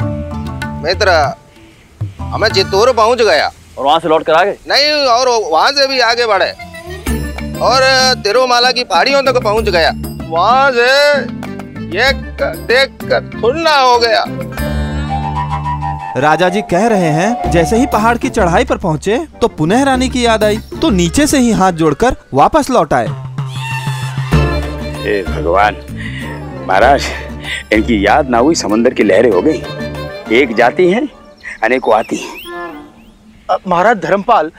मित्र, हमें चित्तौड़ पहुंच गया और वहां से लौट कर आ गए। नहीं, और वहां से भी आगे बढ़े और तिरुमाला की पहाड़ियों तक पहुंच गया। वहां से ये देख कर थुन्ना हो गया। राजा जी कह रहे हैं जैसे ही पहाड़ की चढ़ाई पर पहुंचे तो पुनः रानी की याद आई, तो नीचे से ही हाथ जोड़कर वापस लौट आए। हे भगवान, महाराज इनकी याद ना हुई समंदर की लहरें हो गई। एक जाती है अनेकों आती है। महाराज धर्मपाल,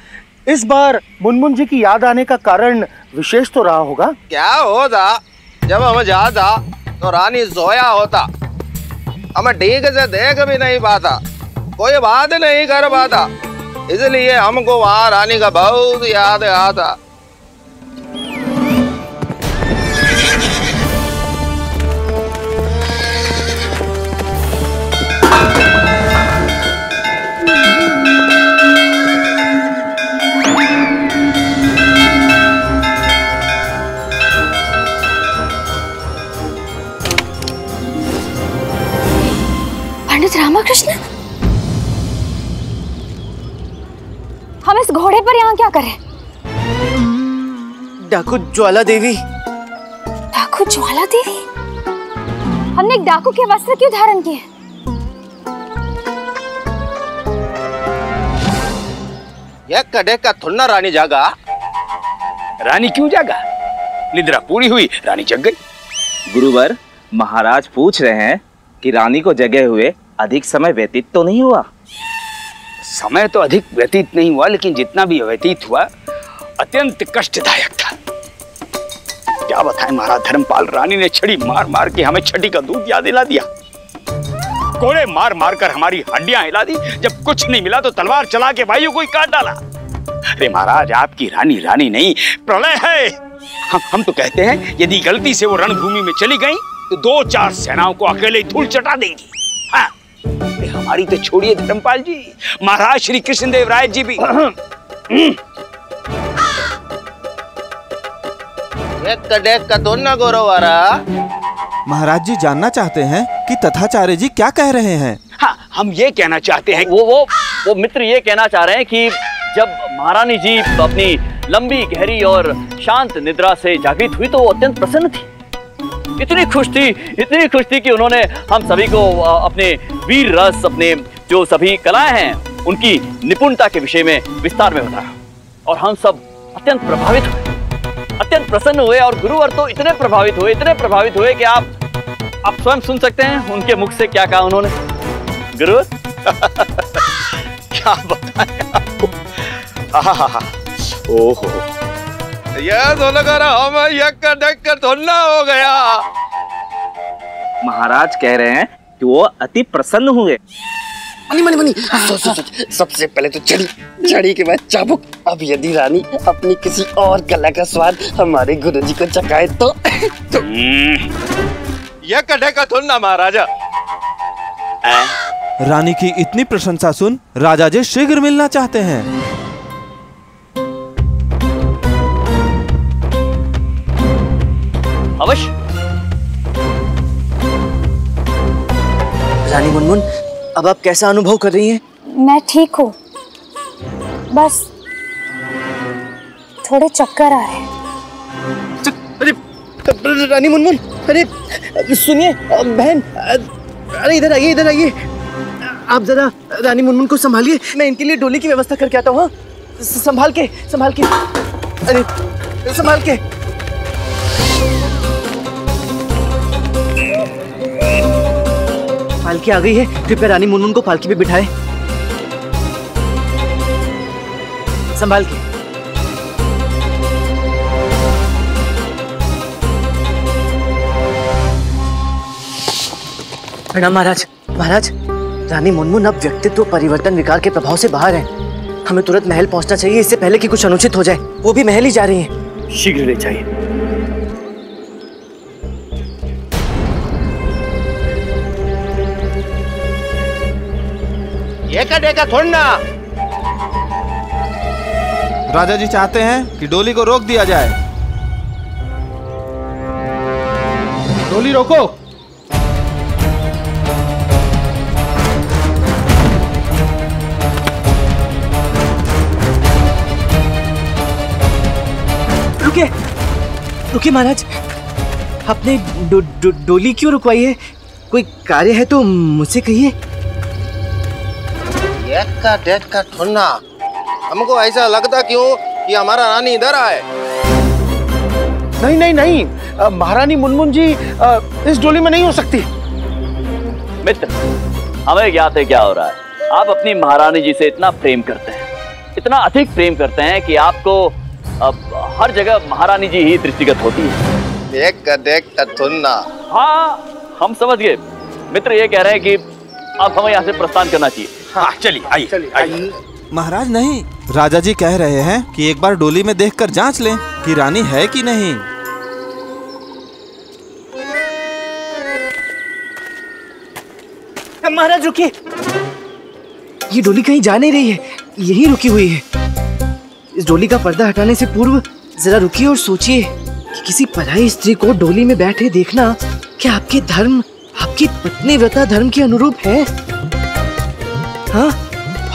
इस बार मुनमुन जी की याद आने का कारण विशेष तो रहा होगा। क्या होता जब हम जाता तो रानी सोया होता, हमें ठीक से देख भी नहीं पाता, कोई बात नहीं कर पाता, इसलिए हमको वहाँ रानी का बहुत याद आता। पंडित रामकृष्ण, हम इस घोड़े पर यहाँ क्या करें? डाकू ज्वाला देवी। डाकू ज्वाला देवी? हमने एक डाकू के वस्त्र क्यों धारण किए? यह कड़े का थुन्ना रानी जागा। रानी क्यों जागा? निद्रा पूरी हुई, रानी जग गई। गुरुवर, महाराज पूछ रहे हैं कि रानी को जगे हुए अधिक समय व्यतीत तो नहीं हुआ? समय तो अधिक व्यतीत नहीं हुआ, लेकिन जितना भी व्यतीत हुआ अत्यंत कष्टदायक था। क्या बताएं महाराज धर्मपाल, रानी ने छड़ी मार मार के हमें छड़ी का दूध याद दिला दिया। कोड़े मार मार कर हमारी हड्डियां हिला दी। जब कुछ नहीं मिला तो तलवार चला के भाइयों को ही काट डाला। अरे महाराज, आपकी रानी रानी नहीं प्रलय है। हम तो कहते हैं यदि गलती से वो रणभूमि में चली गई तो 2-4 सेनाओं को अकेले धूल चटा देंगी। हाँ, हमारी तो छोड़िए धर्मपाल जी, महाराज श्री कृष्णदेव राय जी भी। देख का दोना गोरोवारा। महाराज जी जानना चाहते हैं कि तथाचार्य जी क्या कह रहे हैं? हाँ, हम ये कहना चाहते हैं वो मित्र ये कहना चाह रहे हैं कि जब महारानी जी अपनी लंबी गहरी और शांत निद्रा से जागृत हुई तो वो अत्यंत प्रसन्न थी, इतनी खुश थी कि उन्होंने हम सभी को अपने वीर रस, अपने जो सभी कलाएं हैं उनकी निपुणता के विषय में विस्तार में बताया और हम सब अत्यंत प्रभावित हुए, अत्यंत प्रसन्न हुए। और गुरुवर तो इतने प्रभावित हुए कि आप स्वयं सुन सकते हैं उनके मुख से क्या कहा उन्होंने। गुरुवर क्या बताएं आपको। ओहो, यह दोनों कह रहा हमें यक्का डक्का धुन्ना हो गया। महाराज कह रहे हैं कि वो अति प्रसन्न हुए। मनी सबसे पहले तो झड़ी के बाद चाबुक। अब यदि रानी अपनी किसी और कला का स्वाद हमारे गुरुजी को चखाए तो यह कढ़े का थोड़ा ना। महाराजा रानी की इतनी प्रशंसा सुन राजा जी शीघ्र मिलना चाहते हैं। अवश्य। रानी मुनमुन, अब आप कैसा अनुभव कर रही हैं? मैं ठीक हूँ, बस थोड़े चक्कर आ रहे हैं। अरे रानी मुनमुन, अरे सुनिए बहन, अरे इधर आइए। आप जरा रानी मुनमुन को संभालिए, मैं इनके लिए डोली की व्यवस्था करके आता हूँ। हाँ, संभाल के, अरे संभाल के। पालकी आ गई है, कृपया रानी मुनमुन को पालकी पे बिठाए। संभाल के। प्रणाम महाराज। रानी मुनमुन अब व्यक्तित्व परिवर्तन विकार के प्रभाव से बाहर हैं। हमें तुरंत महल पहुंचना चाहिए, इससे पहले कि कुछ अनुचित हो जाए। वो भी महल ही जा रही हैं। शीघ्र ले जाइए। देखा थोड़ा ना। राजा जी चाहते हैं कि डोली को रोक दिया जाए। डोली रोको। रुकिए महाराज, आपने डोली क्यों रुकवाई है? कोई कार्य है तो मुझसे कहिए। डेट का ठुन्ना, हमको ऐसा लगता क्यों कि हमारा रानी इधर आए। नहीं, महारानी मुनमुन जी इस डोली में नहीं हो सकती। मित्र, हमें ज्ञात है क्या हो रहा है। आप अपनी महारानी जी से इतना प्रेम करते हैं, इतना अधिक प्रेम करते हैं कि आपको हर जगह महारानी जी ही दृष्टिगत होती है। डेट का ठुन्ना। हाँ, हम समझ गए। मित्र ये कह रहे हैं कि अब हमें यहाँ से प्रस्थान करना चाहिए। हाँ, चलिए। महाराज नहीं, राजा जी कह रहे हैं कि एक बार डोली में देखकर जांच लें कि रानी है कि नहीं। महाराज रुकिए, ये डोली कहीं जा नहीं रही है, यही रुकी हुई है। इस डोली का पर्दा हटाने से पूर्व जरा रुकिए और सोचिए कि किसी पराई स्त्री को डोली में बैठे देखना क्या आपके धर्म, आपकी पत्नीव्रता धर्म के अनुरूप है? हाँ,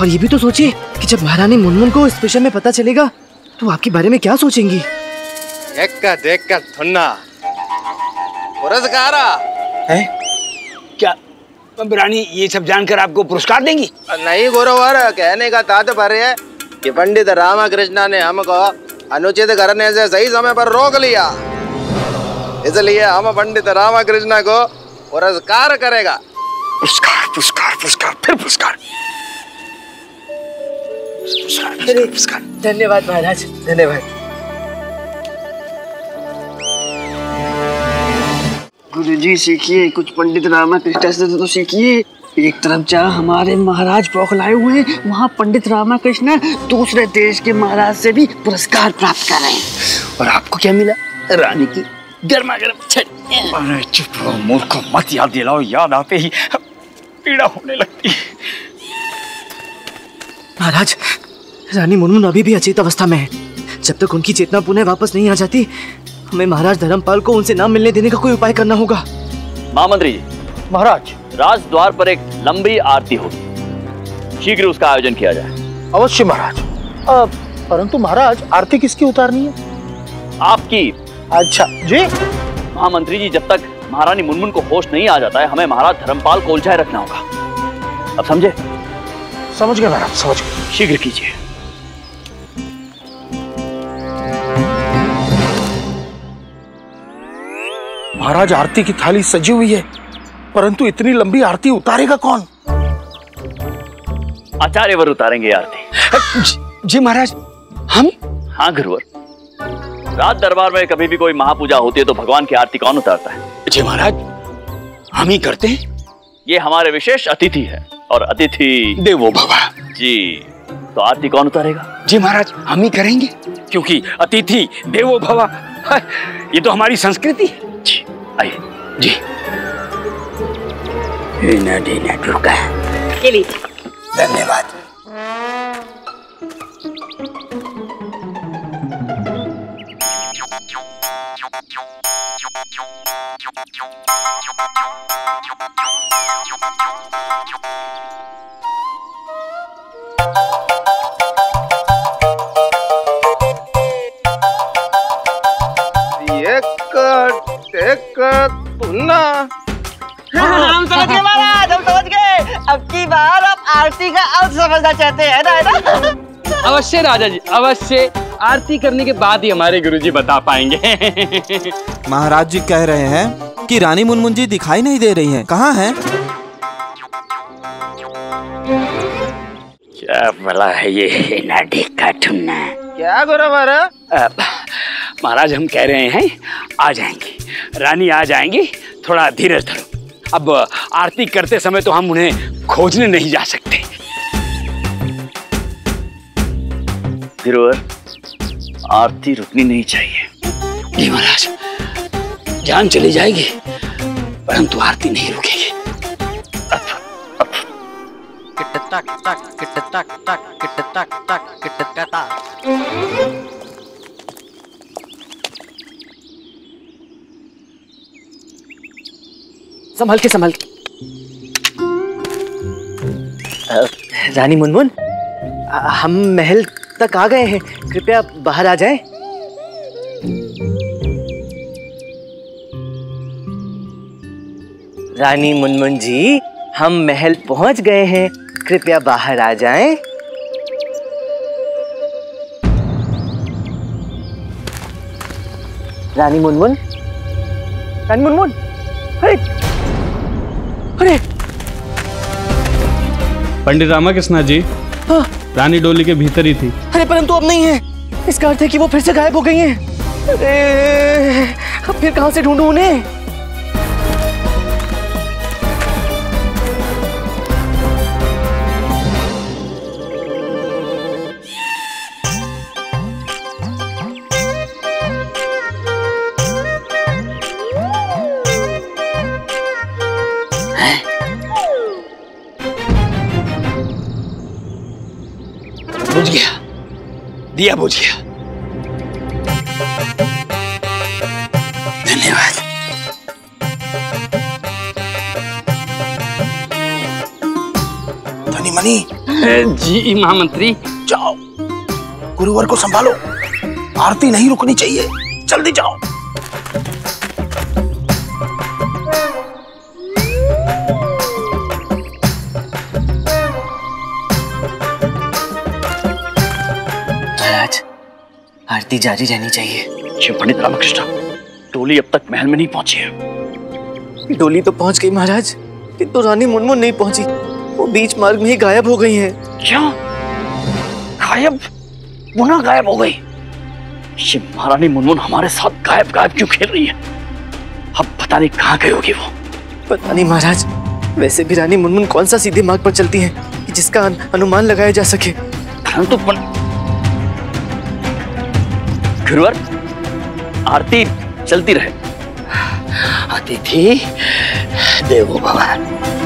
और ये भी तो सोचिए कि जब महारानी मुनमुन को इस विषय में पता चलेगा तो आपके बारे में क्या सोचेंगी। देख कर थुन्ना पुरस्कारा है क्या? रानी ये सब जानकर आपको पुरस्कार देंगी? नहीं गुरुवर, कहने का तात्पर्य है कि पंडित रामकृष्ण ने हमको अनुचित करने से सही समय पर रोक लिया, इसलिए हम पंडित रामकृष्ण को पुरस्कार करेगा। पुरस्कार। धन्यवाद महाराज, धन्यवाद। गुरुजी सीखिए कुछ, पंडित रामकृष्ण से तो सीखिए। एक तरफ जहाँ हमारे महाराज बौखलाए हुए हैं, वहाँ पंडित रामकृष्ण दूसरे देश के महाराज से भी पुरस्कार प्राप्त कर रहे हैं। और आपको क्या मिला? रानी की गर्मा गर्म चटनी। अरे चुप रहो मूर्खों, मत याद दिलाओ, याद आते ही पीड़ा होने लगती है। महाराज, रानी मुनमुन अभी भी अचेत अवस्था में है। जब तक उनकी चेतना पुनः वापस नहीं आ जाती, हमें महाराज धर्मपाल को उनसे ना मिलने देने का कोई उपाय करना होगा। महामंत्री जी, महाराज, राजद्वार पर एक लंबी आरती होगी, शीघ्र उसका आयोजन किया जाए। अवश्य महाराज। परंतु महाराज, आरती किसकी उतारनी है? आपकी। अच्छा जी। महामंत्री जी, जब तक महारानी मुनमुन को होश नहीं आ जाता है, हमें महाराज धर्मपाल को उलझाए रखना होगा। अब समझे? समझ गए महाराज, समझ गए। शीघ्र कीजिए। महाराज, आरती की थाली सजी हुई है, परंतु इतनी लंबी आरती उतारेगा कौन? आचार्यवर उतारेंगे आरती। जी महाराज, हम? हाँ गुरुवर, राज दरबार में कभी भी कोई महापूजा होती है तो भगवान की आरती कौन उतारता है? जी महाराज, हम ही करते हैं। ये हमारे विशेष अतिथि है और अतिथि देवो भवा। जी, तो आरती कौन उतारेगा? जी महाराज, हम ही करेंगे, क्योंकि अतिथि देवो भवा, ये तो हमारी संस्कृति। जी आइए। जी धन्यवाद। हम समझ गए महाराज, हम समझ गए। अब की बार आप आरती का अर्थ समझना चाहते हैं ना, है ना? अवश्य राजा जी, अवश्य। आरती करने के बाद ही हमारे गुरुजी बता पाएंगे। महाराज जी कह रहे हैं कि रानी मुनमुन जी दिखाई नहीं दे रही हैं, कहाँ हैं? क्या भला है ये नाड़ी का ठुन्ना? क्या गुरुवर? महाराज, हम कह रहे हैं आ जाएंगी रानी, आ जाएंगी, थोड़ा धीरज धरो। अब आरती करते समय तो हम उन्हें खोजने नहीं जा सकते। आरती रुकनी नहीं चाहिए। जी महाराज, जान चली जाएगी परंतु आरती नहीं रुकेगी। संभल के, संभल के। रानी मुनमुन, हम महल तक आ गए हैं, कृपया बाहर आ जाएं। रानी मुनमुन जी, हम महल पहुंच गए हैं, कृपया बाहर आ जाएं। रानी मुनमुन, रानी मुनमुन, अरे अरे पंडित रामकृष्ण जी, हाँ। रानी डोली के भीतर ही थी। अरे परंतु अब नहीं है, इसका अर्थ है कि वो फिर से गायब हो गई हैं। अरे अब फिर कहाँ से ढूंढूं उन्हें? दिया बुझ गया। धन्यवाद। धनी मनी जी। महामंत्री, जाओ गुरुवर को संभालो, आरती नहीं रुकनी चाहिए, जल्दी जाओ। आरती जारी रहनी चाहिए। शिव पंडित रामकृष्ण, डोली अब तक महल में नहीं पहुंची है। डोली तो पहुंच गई महाराज, किंतु रानी मुनमुन नहीं पहुंची, वो बीच मार्ग में ही गायब हो गई है। क्या गायब? पुनः गायब हो गई? शिव, महारानी मुनमुन हमारे साथ गायब गायब क्यों खेल रही है? अब पता नहीं कहाँ गई होगी वो। पता नहीं महाराज, वैसे भी रानी मुनमुन कौन सा सीधे मार्ग पर चलती है जिसका अनुमान लगाया जा सके। परंतु गुरुवर आरती चलती रहे। अतिथि देवो भव।